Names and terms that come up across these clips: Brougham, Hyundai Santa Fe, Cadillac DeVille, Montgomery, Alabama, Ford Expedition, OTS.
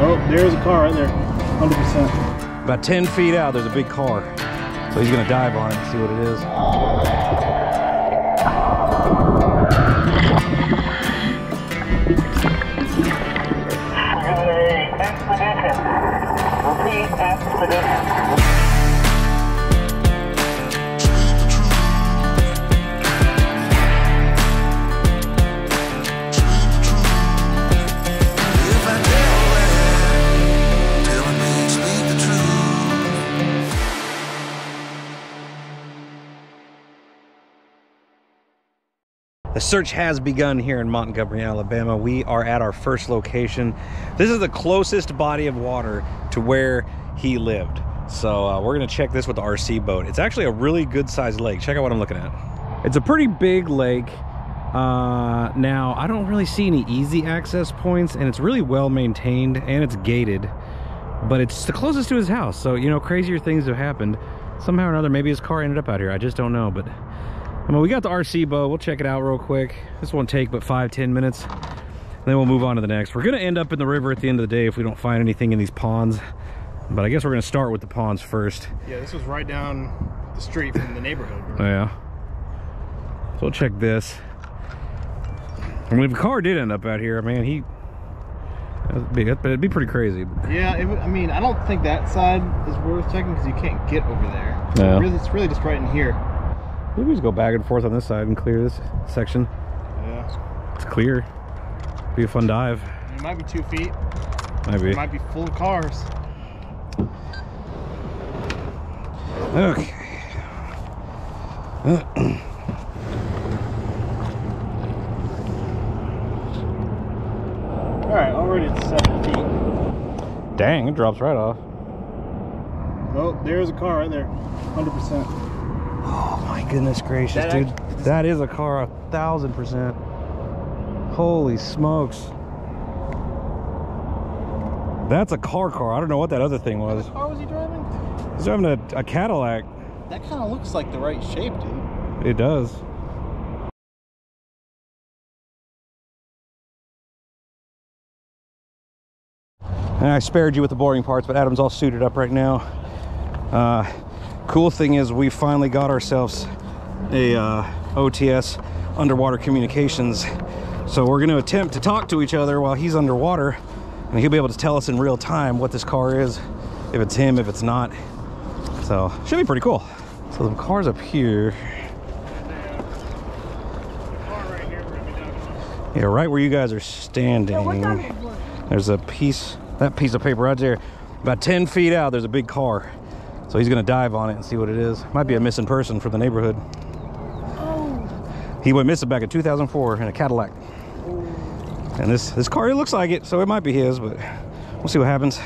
Oh, there's a car right there, 100%. About 10 feet out, there's a big car. So he's gonna dive on it and see what it is. Hyundai Expedition. Repeat, Expedition. The search has begun here in Montgomery, Alabama. We are at our first location. This is the closest body of water to where he lived. So we're gonna check this with the RC boat. It's actually a really good sized lake. Check out what I'm looking at. It's a pretty big lake. Now, I don't really see any easy access points, and it's really well maintained and it's gated, but it's the closest to his house. So, you know, crazier things have happened. Somehow or another, maybe his car ended up out here. I just don't know, but I mean, we got the RC boat. We'll check it out real quick. This won't take but 5-10 minutes. And then we'll move on to the next. We're gonna end up in the river at the end of the day if we don't find anything in these ponds. But I guess we're gonna start with the ponds first. Yeah, this was right down the street from the neighborhood. Right? Oh, yeah. So we'll check this. I mean, if the car did end up out here, man, it'd be pretty crazy. Yeah, I mean, I don't think that side is worth checking because you can't get over there. Yeah. It's really just right in here. Maybe we just go back and forth on this side and clear this section. Yeah. It's clear. Be a fun dive. It might be 2 feet. Might be. It might be full of cars. Okay. All right, already at 7 feet. Dang, it drops right off. Oh, there's a car right there, 100%. Oh my goodness gracious, dude. That is a car, 1000%. Holy smokes. That's a car. I don't know what that other thing was. What car was he driving? He's driving a Cadillac. That kind of looks like the right shape, dude. It does. And I spared you with the boring parts, but Adam's all suited up right now. Cool thing is we finally got ourselves a OTS, underwater communications. So we're going to attempt to talk to each other while he's underwater, and he'll be able to tell us in real time what this car is, if it's him, if it's not. So should be pretty cool. So the car's up here. Yeah, right where you guys are standing. There's that piece of paper right there. About 10 feet out, there's a big car. So he's gonna dive on it and see what it is. Might be a missing person from the neighborhood. Oh. He went missing back in 2004 in a Cadillac. Oh. And this car, it looks like it, so it might be his, but we'll see what happens.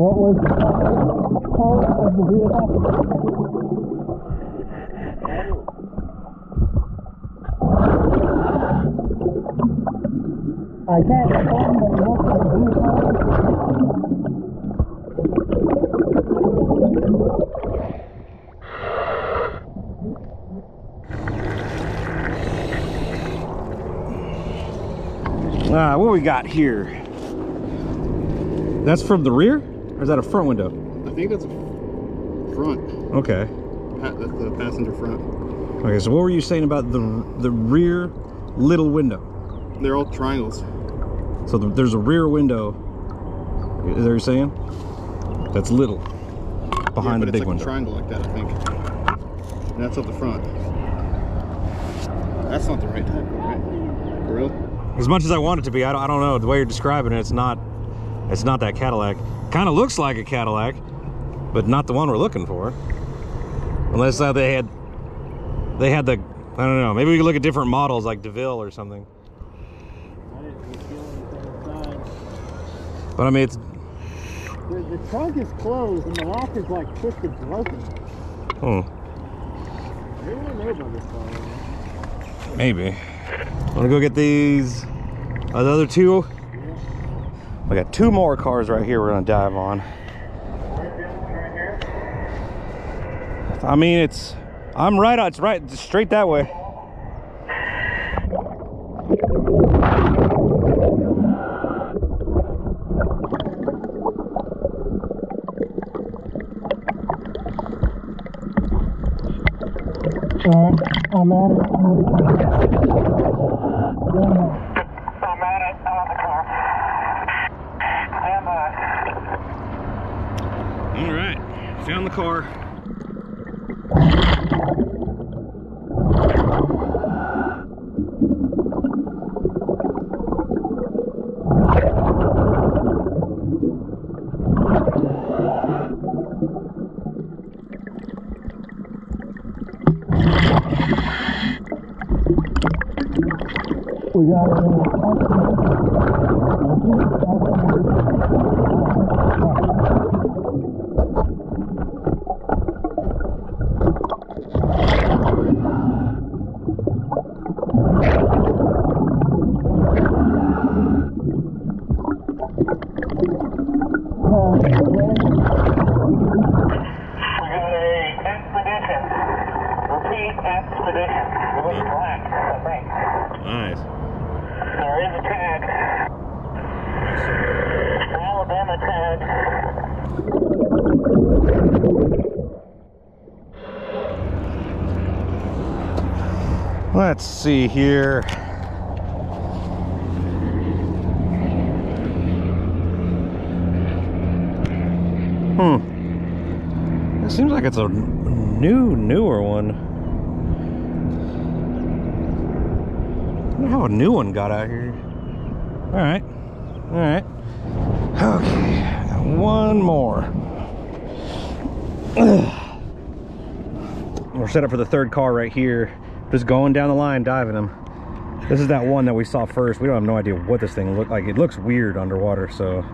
What was part of the vehicle? I can't find the vehicle. Ah, what we got here? That's from the rear? Or is that a front window? I think that's a front. Okay. the passenger front. Okay, so what were you saying about the rear little window? They're all triangles. So there's a rear window. Is that what you're saying? That's little behind the big window. It's like a triangle like that, I think. And that's up the front. That's not the right type, right? For real? As much as I want it to be, I don't know. The way you're describing it, it's not that Cadillac. Kind of looks like a Cadillac, but not the one we're looking for. Unless they had the, I don't know, maybe we could look at different models like DeVille or something. But I mean, it's... The trunk is closed and the lock is like twisted broken. Hmm. They don't know about this car. Maybe. Want to go get these, the other two? Yeah. We got two more cars right here we're going to dive on. I mean, it's... I'm right on, it's right, straight that way. All right, found the car. We got it. Let's see here. It seems like it's a newer one. I don't know how a new one got out here. Alright. Alright. Okay. Got one more. We're set up for the third car right here. Just going down the line, diving them. This is that one that we saw first. We don't have no idea what this thing looked like. It looks weird underwater, so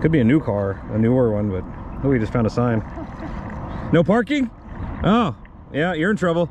could be a new car, a newer one, but oh, we just found a sign. No parking? Oh, yeah, you're in trouble.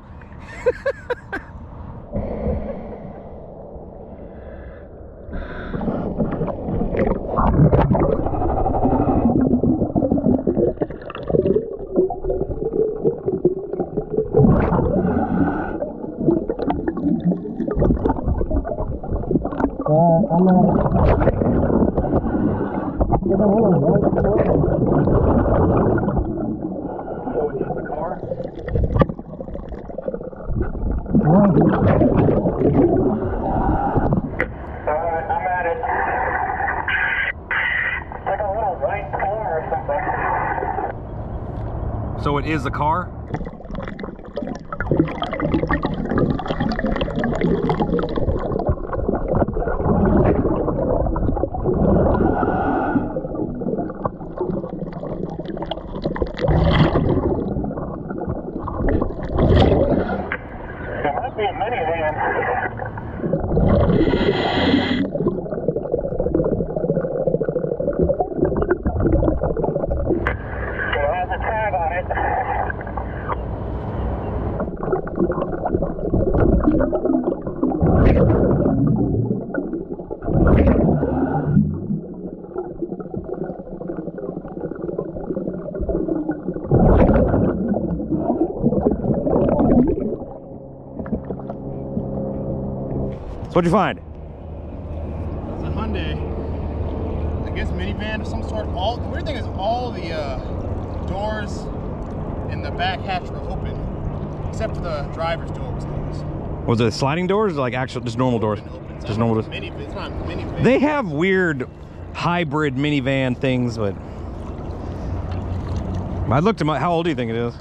So it is a car? What'd you find? It's a Hyundai, I guess minivan of some sort. The weird thing is all the doors and the back hatch were open, except for the driver's door was closed. Was it sliding doors or like actual just normal doors? Just normal doors. It's not minivan. They have weird hybrid minivan things, but I looked at my. How old do you think it is?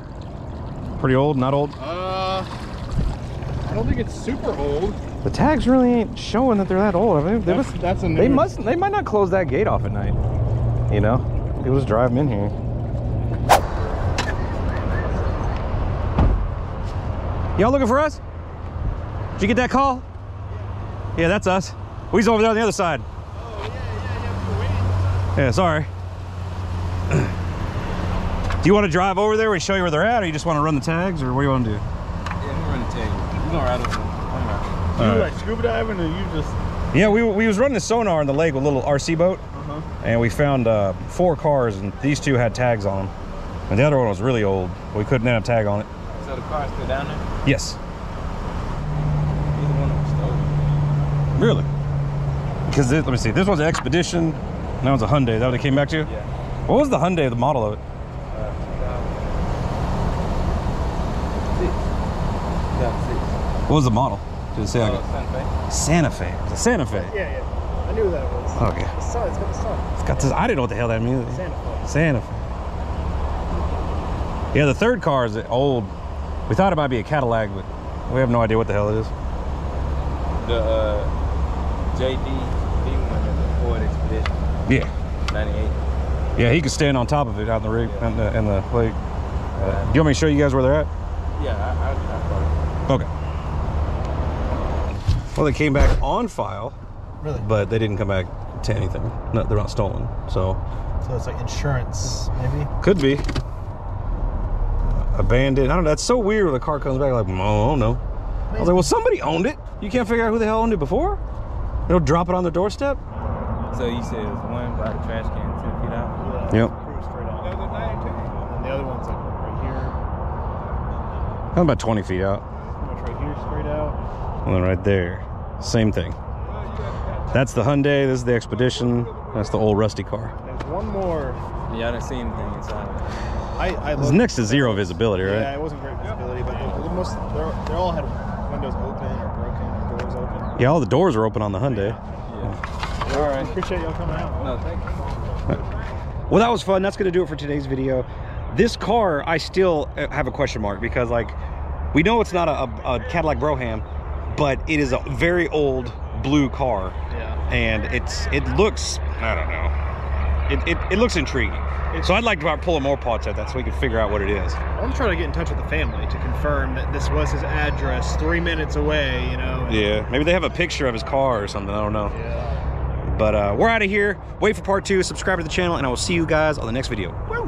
Pretty old, not old. I don't think it's super old. The tags really ain't showing that they're that old. I mean, they might not close that gate off at night. You know, people just drive them in here. Y'all looking for us? Did you get that call? Yeah, yeah, that's us. We's over there on the other side. Oh, yeah, yeah, yeah. Yeah, sorry. Do you want to drive over there and show you where they're at, or you just want to run the tags, or what do you want to do? Yeah, we run the tags. We're going to ride them. You like scuba diving, or you just... Yeah, we was running the sonar in the lake with a little RC boat, and we found 4 cars, and these 2 had tags on them. And the other one was really old. We couldn't have a tag on it. So the cars still down there? Yes. He's the one that was stolen. Really? Because, let me see, this one's an Expedition, and that one's a Hyundai. Is that what it came back to? Yeah. What was the Hyundai, the model of it? 2006. What was the model? Did it say Santa Fe? Santa Fe. It was a Santa Fe. Yeah, yeah. I knew that was. Okay. The sun, it's got the sun. It's got this. I didn't know what the hell that means. Santa Fe. Santa Fe. Yeah, the third car is old. We thought it might be a Cadillac, but we have no idea what the hell it is. The JD D1 is a Ford Expedition. Yeah. 98. Yeah, he could stand on top of it out in the rig, yeah. in the lake. Do you want me to show you guys where they're at? Yeah, I thought it. Okay. Well, they came back on file, really, but they didn't come back to anything. No, they're not stolen. So it's like insurance, maybe. Could be abandoned. I don't know. That's so weird when a car comes back. Like, oh no. I was like, well, somebody owned it. You can't figure out who the hell owned it before. They'll drop it on their doorstep. So you said it was one by the trash can, 10 feet out. Yep. And the other one's like right here. I'm about 20 feet out. Right here, straight out. And then right there, same thing. That's the Hyundai, this is the Expedition, that's the old rusty car. There's one more. Yeah, I didn't see anything inside. It was next to zero visibility, right? Yeah, it wasn't great visibility, but they all had windows open or broken, or doors open. Yeah, all the doors are open on the Hyundai. Yeah. Yeah. All right. Appreciate y'all coming out. No, thank you. Right. Well, that was fun. That's going to do it for today's video. This car, I still have a question mark because, like, we know it's not a Cadillac Brougham, but it is a very old blue car, yeah. And it looks, I don't know, it looks intriguing. So I'd like to pull more parts at that so we can figure out what it is. I'm trying to get in touch with the family to confirm that this was his address 3 minutes away, you know. Yeah, maybe they have a picture of his car or something, I don't know. Yeah. But we're out of here. Wait for part 2, subscribe to the channel, and I will see you guys on the next video.